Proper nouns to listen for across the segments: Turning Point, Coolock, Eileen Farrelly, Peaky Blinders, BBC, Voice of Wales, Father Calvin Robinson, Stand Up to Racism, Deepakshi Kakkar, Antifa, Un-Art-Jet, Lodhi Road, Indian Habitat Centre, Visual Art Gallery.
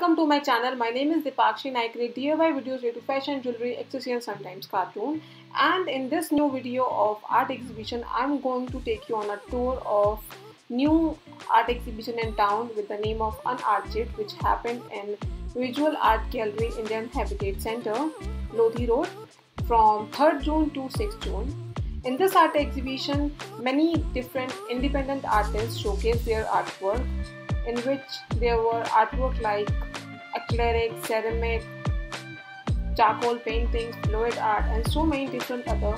Welcome to my channel. My name is Deepakshi and I create DIY videos related to fashion, jewelry, accessories, sometimes cartoon. And in this new video of art exhibition, I'm going to take you on a tour of new art exhibition in town with the name of Un-Art-Jet, which happened in Visual Art Gallery, Indian Habitat Centre, Lodhi Road, from 3rd June to 6th June. In this art exhibition, many different independent artists showcased their artwork, in which there were artwork like acrylic, ceramic, charcoal paintings, fluid art, and so many different other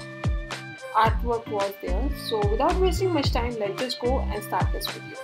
artwork was there. So without wasting much time, let's just go and start this video.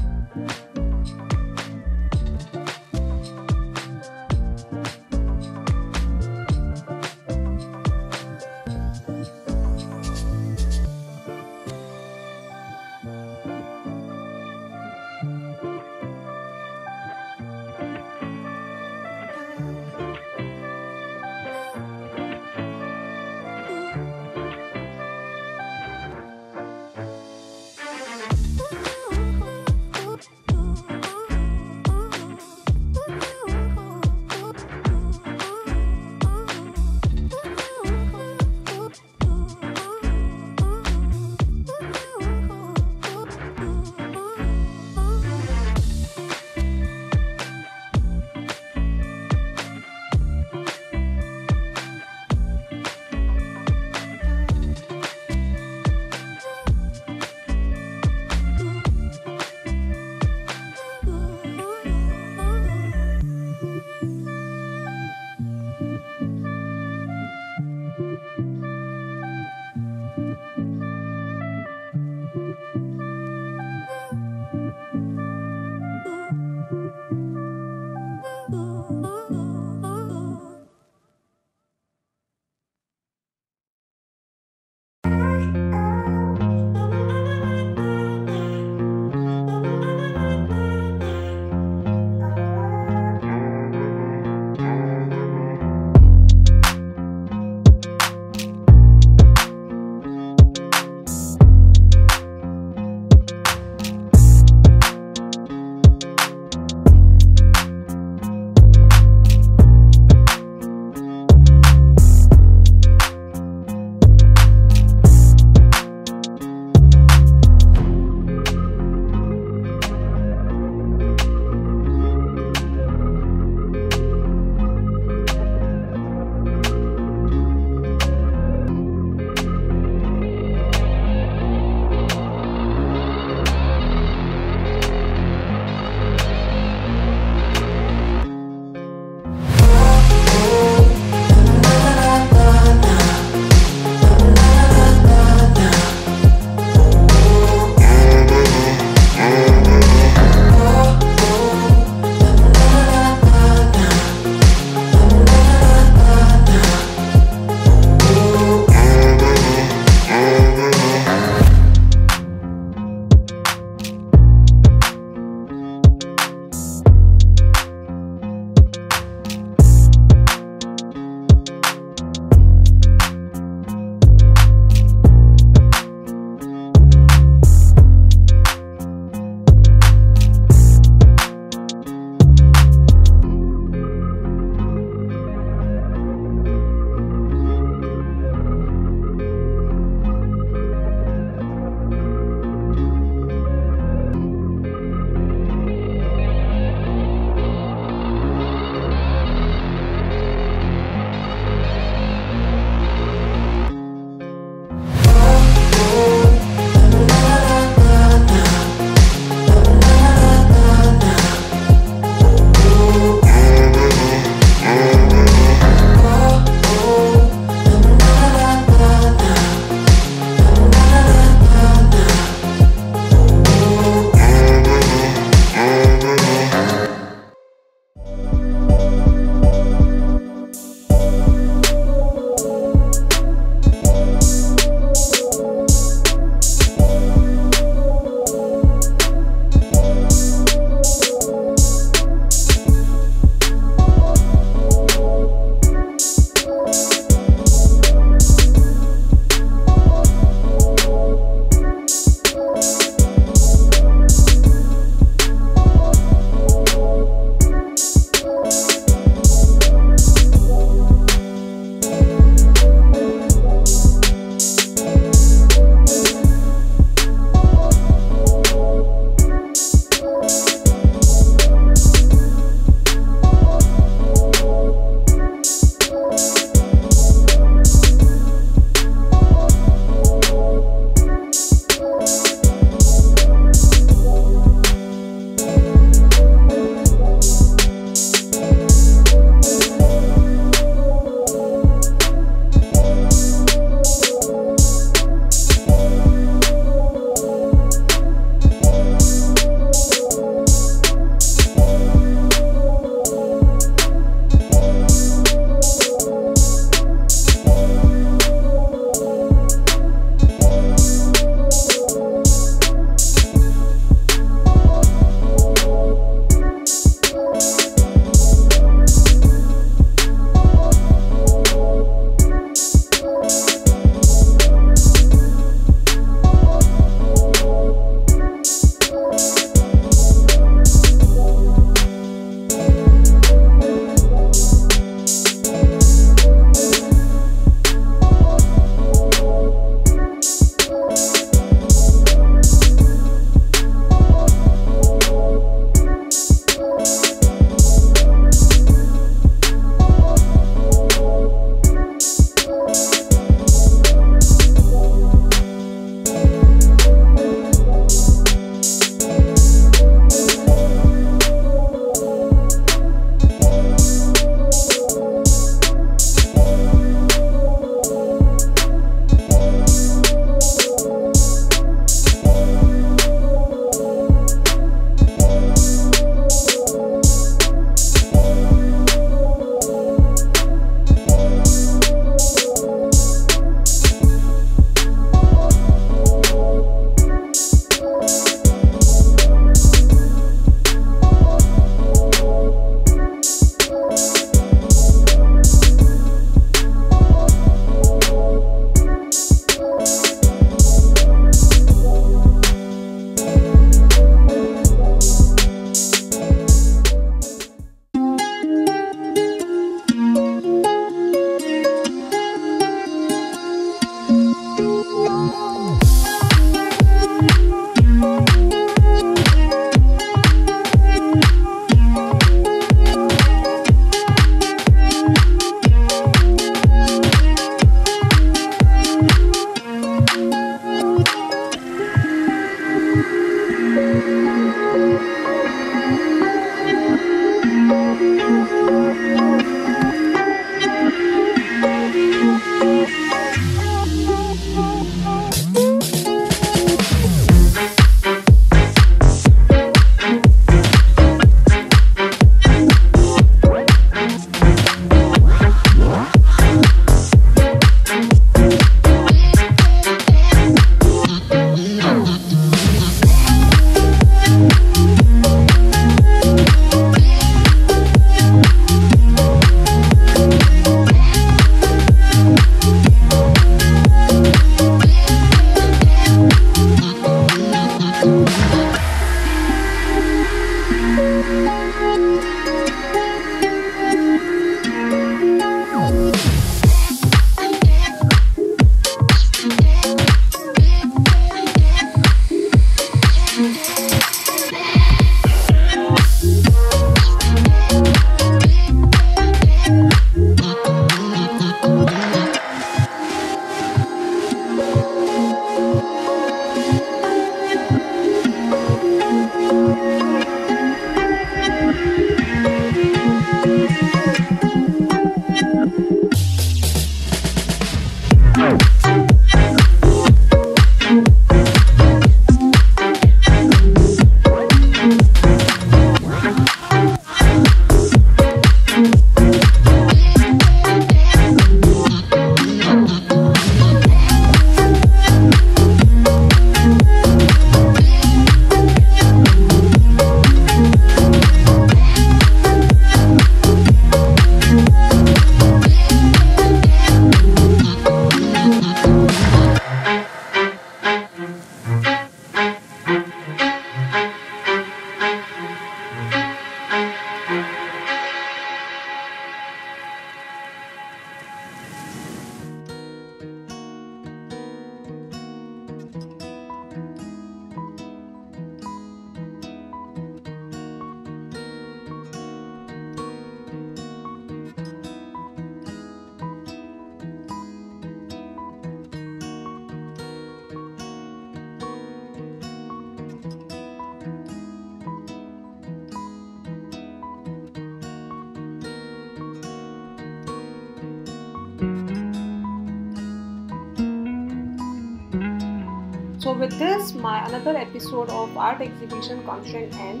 So with this, my another episode of art exhibition content end,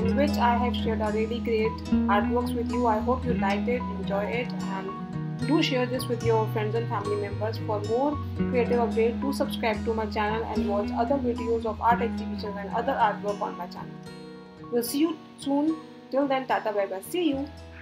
in which I have shared a really great artworks with you. I hope you liked it, enjoy it, and do share this with your friends and family members. For more creative updates, do subscribe to my channel and watch other videos of art exhibitions and other artwork on my channel. We'll see you soon. Till then, tata bye bye. See you.